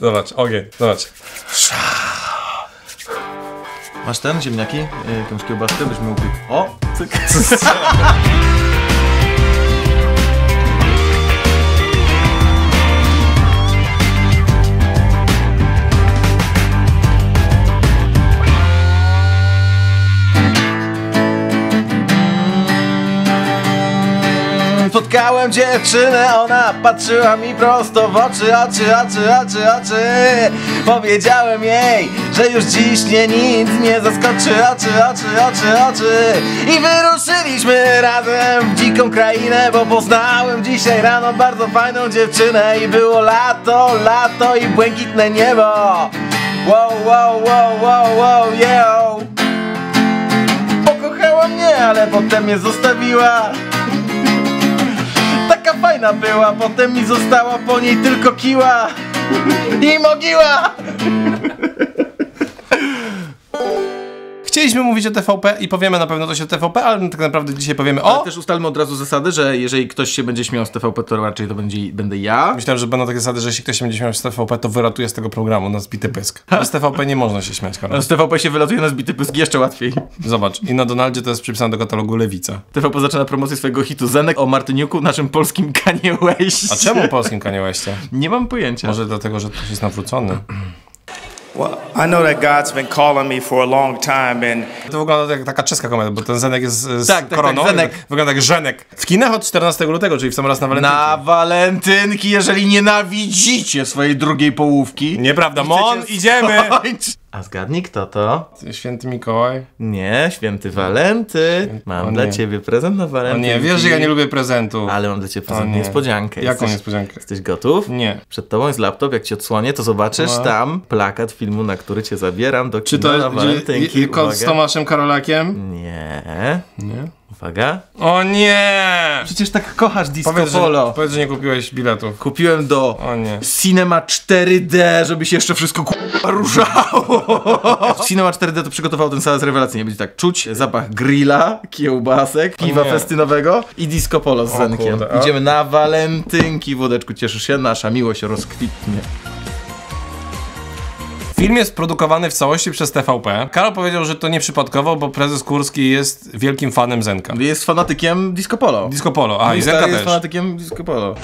Zobacz, ogień, zobacz. Masz ten, ziemniaki? Jakąś kiełbaskę byś mógł... O! Cyk. Spotkałem dziewczynę, ona patrzyła mi prosto w oczy. Powiedziałem jej, że już dziś nie nic nie zaskoczy, oczy. I wyruszyliśmy razem w dziką krainę, bo poznałem dzisiaj rano bardzo fajną dziewczynę. I było lato i błękitne niebo. Wow, yeah. Pokochała mnie, ale potem mnie zostawiła. Taka fajna była, potem mi została po niej tylko kiła i mogiła. Chcieliśmy mówić o TVP i powiemy na pewno coś o TVP, ale tak naprawdę dzisiaj powiemy o... Ale też ustalmy od razu zasady, że jeżeli ktoś się będzie śmiał z TVP, to raczej to będę ja. Myślałem, że będą takie zasady, że jeśli ktoś się będzie śmiał z TVP, to wylatuje z tego programu na zbity pysk. A z TVP nie można się śmiać, Karol. Z TVP się wylatuje na zbity pysk jeszcze łatwiej. Zobacz, i na Donaldzie to jest przypisane do katalogu Lewica. TVP zaczyna promocję swojego hitu Zenek o Martyniuku, naszym polskim Kanye Westie. A czemu polskim Kanye Westie? Nie mam pojęcia. Może dlatego, że ktoś jest nawrócony. Well, I know that God's been calling me for a long time and... To wygląda jak taka czeska komedia, bo ten Zenek jest z koroną. Tak, Zenek. Wygląda jak Żenek. W kinach od 14 lutego, czyli w sam raz na walentynki. Na walentynki, jeżeli nienawidzicie swojej drugiej połówki. Nieprawda, Mon, idziemy! A zgadnij kto to? Święty Mikołaj. Nie, Święty Walenty. Mam dla ciebie prezent na walentynki. Nie, wiesz, że ja nie lubię prezentów. Ale mam dla ciebie prezent, niespodziankę. Jaką niespodziankę? Jesteś gotów? Nie. Przed tobą jest laptop, jak ci odsłonię, to zobaczysz tam plakat filmu, na który cię zabieram do kina na walentynki. Czy to jest z Tomaszem Karolakiem? Nie. Nie? Uwaga. O nie! Przecież tak kochasz Disco Polo. Powiedz, że nie kupiłeś biletu. Kupiłem do Cinema 4D, żeby się jeszcze wszystko ruszało. Cinema 4D to przygotował ten salę z rewelacyjnie. Będzie tak czuć zapach grilla, kiełbasek, piwa festynowego i Disco Polo z Zenkiem. Idziemy na walentynki, Włodeczku, cieszysz się? Nasza miłość rozkwitnie. Film jest produkowany w całości przez TVP. Karol powiedział, że to nie przypadkowo, bo prezes Kurski jest wielkim fanem Zenka. Jest fanatykiem Disco Polo. Disco Polo, a i Zenka też. Jest fanatykiem Disco Polo.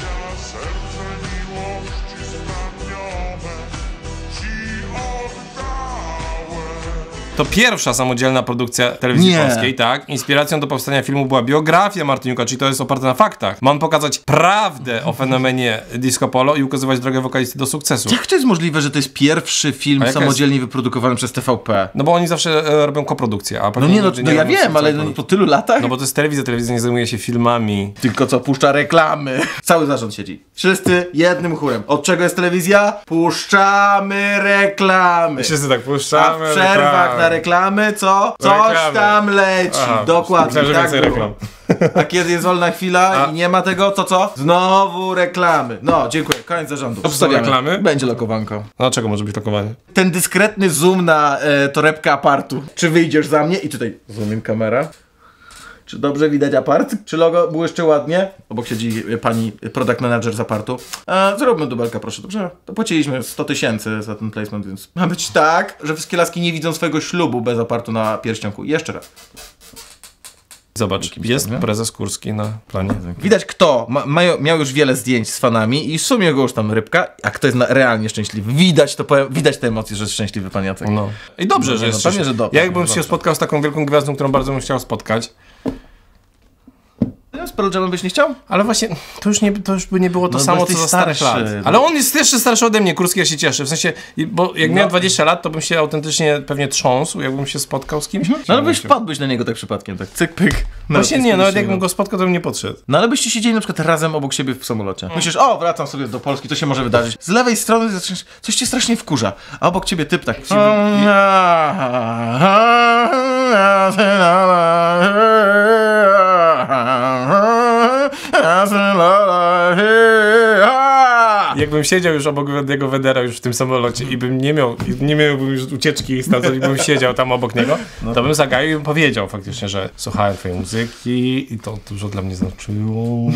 To pierwsza samodzielna produkcja telewizji polskiej, tak? Inspiracją do powstania filmu była biografia Martyniuka, czyli to jest oparte na faktach. Mam pokazać prawdę o fenomenie Disco Polo i ukazywać drogę wokalisty do sukcesu. Jak to jest możliwe, że to jest pierwszy film samodzielnie wyprodukowany przez TVP? No bo oni zawsze robią koprodukcję, a ja wiem, ale po tylu latach? No bo to jest telewizja nie zajmuje się filmami. Tylko co, puszcza reklamy. Cały zarząd siedzi. Wszyscy jednym chórem. Od czego jest telewizja? Puszczamy reklamy. Wszyscy tak puszczamy, a w przerwach na reklamy, co? Coś tam leci. Aha, dokładnie, tak było. Reklam. A kiedy jest wolna chwila i nie ma tego, to co? Znowu reklamy. No, dziękuję. Koniec zarządu. Obstawiamy. Reklamy? Będzie lokowanko. No, czego może być lokowanie? Ten dyskretny zoom na torebkę apartu. Czy wyjdziesz za mnie? I tutaj zoomim kamera. Czy dobrze widać apart? Czy logo błyszczy ładnie? Obok siedzi pani product manager z apartu. Zróbmy dubelka, proszę, dobrze? To płaciliśmy 100 000 za ten placement, więc ma być tak, że wszystkie laski nie widzą swojego ślubu bez apartu na pierścionku. Jeszcze raz. Zobacz, jest prezes Kurski na planie. Widać kto miał już wiele zdjęć z fanami i w sumie go już tam rybka, a kto jest realnie szczęśliwy. Widać to, widać te emocje, że jest szczęśliwy pan Jacek. No. I dobrze, że jest szczęśliwy. Ja jakbym się spotkał z taką wielką gwiazdą, którą bardzo bym chciał spotkać. Z Pearl Jamem byś nie chciał? Ale właśnie, to już by nie było to samo, co za starych lat. Ale on jest jeszcze starszy ode mnie, Kurski, ja się cieszę. W sensie, bo jak miałem 20 lat, to bym się autentycznie pewnie trząsł, jakbym się spotkał z kimś. No ale byś wpadłbyś na niego tak przypadkiem, tak cyk, pyk. Właśnie nie, nawet jakbym go spotkał, to bym nie podszedł. No ale byście siedzieli na przykład razem obok siebie w samolocie. Myślisz, o, wracam sobie do Polski, to się może wydarzyć. Z lewej strony coś cię strasznie wkurza, a obok ciebie typ tak... Jakbym siedział już obok Diego Wedera już w tym samolocie i bym nie miałbym już ucieczki stamtąd, i bym siedział tam obok niego, to bym zagaił i bym powiedział faktycznie, że słuchałem twojej muzyki i to dużo dla mnie znaczyło.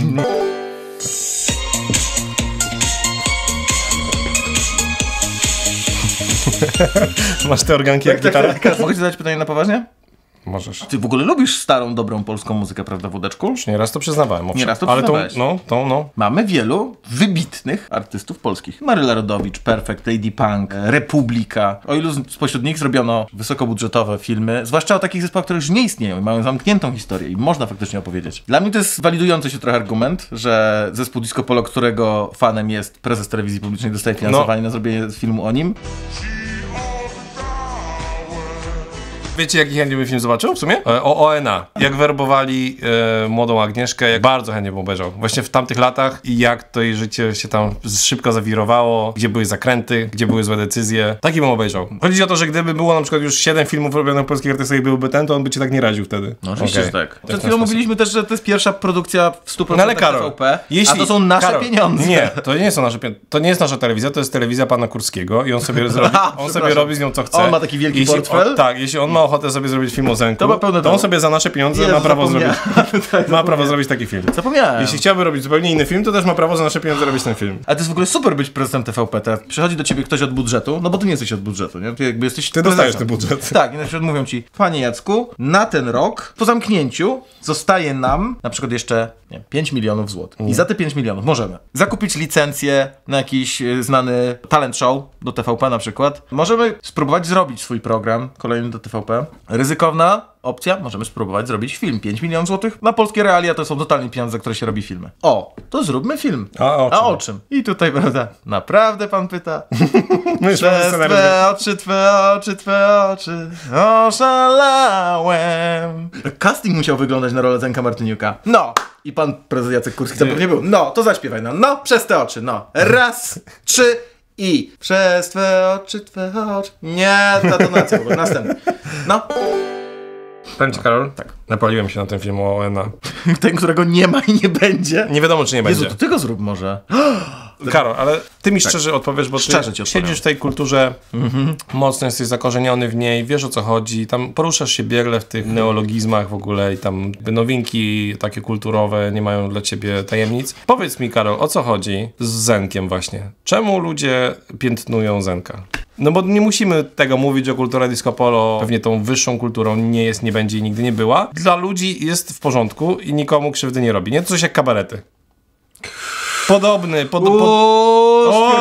Masz te organki jak gitarę? Mogę ci zadać pytanie na poważnie? Możesz. Ty w ogóle lubisz starą, dobrą polską muzykę, prawda, Włodeczku? Już nieraz to przyznawałem. Nieraz to przyznawałeś. Ale no. Mamy wielu wybitnych artystów polskich. Maryla Rodowicz, Perfect, Lady Punk, Republika. O ilu spośród nich zrobiono wysokobudżetowe filmy, zwłaszcza o takich zespołach, które już nie istnieją i mają zamkniętą historię i można faktycznie opowiedzieć. Dla mnie to jest walidujący się trochę argument, że zespół Disco Polo, którego fanem jest prezes telewizji publicznej, dostaje finansowanie na zrobienie filmu o nim. Wiecie, jaki chętnie bym film zobaczył w sumie? O ONA. Jak werbowali młodą Agnieszkę, jak bardzo chętnie bym obejrzał. Właśnie w tamtych latach i jak to jej życie się tam szybko zawirowało, gdzie były zakręty, gdzie były złe decyzje. Taki bym obejrzał. Chodzi o to, że gdyby było na przykład już 7 filmów robionych polskich artystów i byłby ten, to on by cię tak nie radził wtedy. No oczywiście, okay. Tak. Przed chwilą mówiliśmy też, że to jest pierwsza produkcja w 100% TVP, a to są nasze pieniądze. Nie, to nie są nasze pieniądze. To nie jest nasza telewizja, to jest telewizja pana Kurskiego i on sobie zrobi, on sobie robi z nią co chce. On ma taki wielki portfel? Tak, jeśli on ma ochotę sobie zrobić film o Zenku, to on sobie za nasze pieniądze ma prawo zrobić. Ma prawo zrobić taki film. Zapomniałem. Jeśli chciałby robić zupełnie inny film, to też ma prawo za nasze pieniądze robić ten film. A to jest w ogóle super być prezesem TVP. Teraz przychodzi do ciebie ktoś od budżetu, no bo ty nie jesteś od budżetu, nie? Ty jakby jesteś. Ty dostajesz ten budżet. Tak, i na przykład mówią ci, panie Jacku, na ten rok po zamknięciu zostaje nam na przykład jeszcze 5 milionów złotych. I za te 5 milionów możemy zakupić licencję na jakiś znany talent show do TVP na przykład. Możemy spróbować zrobić swój program kolejny do TVP. Ryzykowna opcja, możemy spróbować zrobić film. 5 milionów złotych. Na polskie realia to są totalnie pieniądze, za które się robi filmy. O, to zróbmy film. A o czym? I tutaj, prawda, naprawdę pan pyta. Twe oczy, oszalałem. Casting musiał wyglądać na rolę Zenka Martyniuka. No! I pan prezes Jacek Kurski tam pewnie był. No, to zaśpiewaj nam. No, przez te oczy, no. Raz, trzy i... Przez twe oczy... Nie, ta tonacja w ogóle. Następny. No. Powiem ci, Karol, tak. Napaliłem się na ten film o ONA. Ten, którego nie ma i nie będzie. Nie wiadomo, czy nie będzie. Jezu, to ty go zrób może. Karol, ale ty mi szczerze odpowiesz, bo ty siedzisz w tej kulturze, mocno jesteś zakorzeniony w niej, wiesz o co chodzi, tam poruszasz się biegle w tych neologizmach w ogóle i tam nowinki takie kulturowe nie mają dla ciebie tajemnic. Powiedz mi, Karol, o co chodzi z Zenkiem właśnie? Czemu ludzie piętnują Zenka? No bo nie musimy tego mówić, że kultura Disco Polo pewnie tą wyższą kulturą nie jest, nie będzie i nigdy nie była. Dla ludzi jest w porządku i nikomu krzywdy nie robi. Nie? To coś jak kabarety.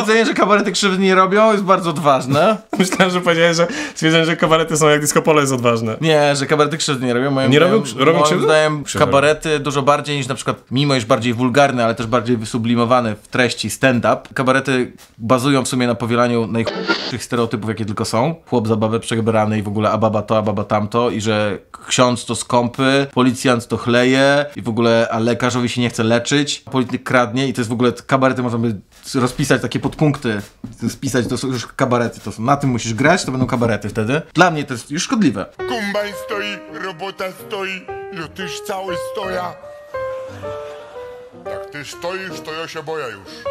Stwierdzenie, że kabarety krzywdy nie robią, jest bardzo odważne. Myślałem, że powiedziałeś, że stwierdzenie, że kabarety są jak Disco Polo, jest odważne. Nie, że kabarety krzywdy nie robią. Moim zdaniem kabarety dużo bardziej niż na przykład, mimo iż bardziej wulgarne, ale też bardziej wysublimowane w treści stand-up, kabarety bazują w sumie na powielaniu najchłopszych stereotypów, jakie tylko są. Chłop za babę przebrany i w ogóle a baba to, a baba tamto i że ksiądz to skąpy, policjant to chleje i w ogóle a lekarzowi się nie chce leczyć, polityk kradnie i to jest w ogóle kabarety, można by rozpisać takie podpunkty, spisać, to są już kabarety, to są, na tym musisz grać, to będą kabarety wtedy. Dla mnie to jest już szkodliwe. Kombajn stoi, robota stoi, no tyż cały stoja. Jak ty stoisz, to ja się boję już.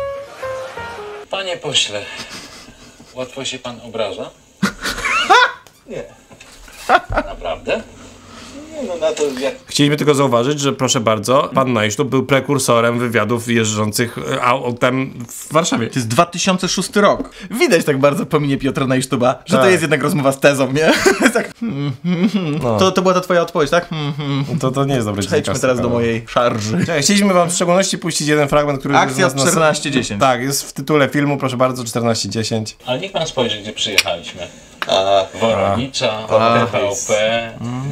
Panie pośle, łatwo się pan obraża? Nie. Naprawdę? No na to jak... Chcieliśmy tylko zauważyć, że proszę bardzo, pan Najsztub był prekursorem wywiadów jeżdżących autem w Warszawie. To jest 2006 rok. Widać tak bardzo po minie Piotra Najsztuba, że to jest jednak rozmowa z tezą, nie? Tak. No. To była ta twoja odpowiedź, tak? To nie jest dobre. Przejdźmy teraz do mojej szarży. Chcieliśmy wam w szczególności puścić jeden fragment, który... Akcja z 14:10. Tak, jest w tytule filmu, proszę bardzo, 14:10. Ale niech pan spojrzy, gdzie przyjechaliśmy. Woronicza, OTP,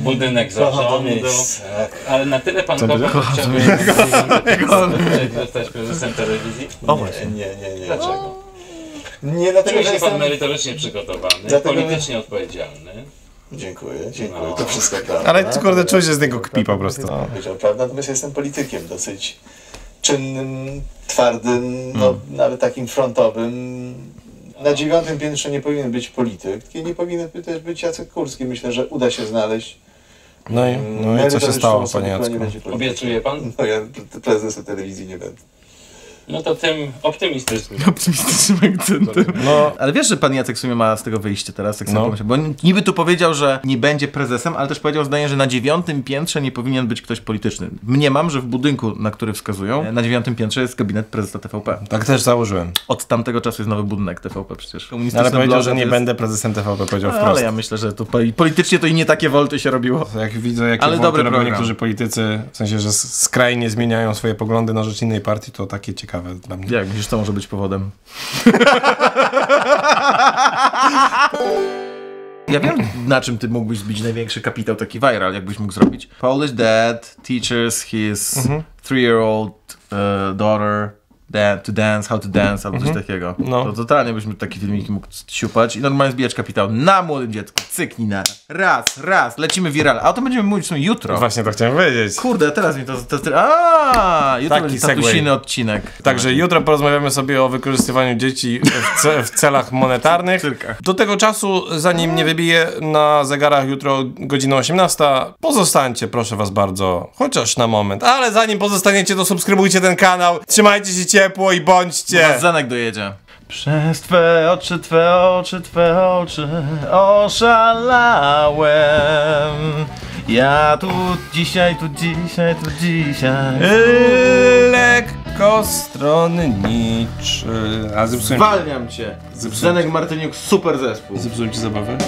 budynek zarządu, ale na tyle pan chciałby zostać prezesem telewizji? Nie. Dlaczego? Nie, dlatego, że jest pan merytorycznie przygotowany, politycznie odpowiedzialny. Dziękuję, to wszystko prawda. Ale kurde, czuję się z niego kpi po prostu. Natomiast jestem politykiem dosyć czynnym, twardym, nawet takim frontowym. Na 9. piętrze nie powinien być polityk i nie powinien też być Jacek Kurski. Myślę, że uda się znaleźć. No i co się stało, panie Jacku? Obiecuje pan? No ja prezesem telewizji nie będę. No to tym optymistycznym. Optymistycznym akcentem. No, ale wiesz, że pan Jacek w sumie ma z tego wyjście teraz, tak samo pomyślę. Bo niby tu powiedział, że nie będzie prezesem, ale też powiedział zdanie, że na 9. piętrze nie powinien być ktoś polityczny. Mniemam, że w budynku, na który wskazują, na 9. piętrze jest gabinet prezesa TVP. Tak też założyłem. Od tamtego czasu jest nowy budynek TVP przecież. Ale powiedział, że nie będę prezesem TVP, powiedział wprost. Ale ja myślę, że to politycznie to i nie takie wolty się robiło. Jak widzę, jakie wolty robią niektórzy politycy, w sensie, że skrajnie zmieniają swoje poglądy na rzecz innej partii, to takie ciekawe dla mnie. Jak myślisz, to może być powodem? Ja wiem, na czym ty mógłbyś zbić największy kapitał, taki viral, jakbyś mógł zrobić. Polish dad teaches his 3-year-old daughter to dance, how to dance, albo coś takiego. No. To totalnie byśmy taki filmiki mógł siupać i normalnie zbijać kapitał na młodym dziecku. Cyknij na raz, lecimy viral. A o to będziemy mówić w sumie jutro. Właśnie to chciałem powiedzieć. Kurde, teraz mi jutro taki tatusiny odcinek. Także jutro porozmawiamy sobie o wykorzystywaniu dzieci w celach monetarnych. Do tego czasu, zanim nie wybije na zegarach jutro godzina 18, pozostańcie, proszę was bardzo, chociaż na moment. Ale zanim pozostaniecie, to subskrybujcie ten kanał. Trzymajcie się ciepło i bądźcie. Zenek dojedzie. Przez twe oczy, twe oczy oszalałem. Ja tu dzisiaj lekko stronniczy. Zwalniam cię. Zenek Martyniuk, super zespół. Zepsułem ci zabawę?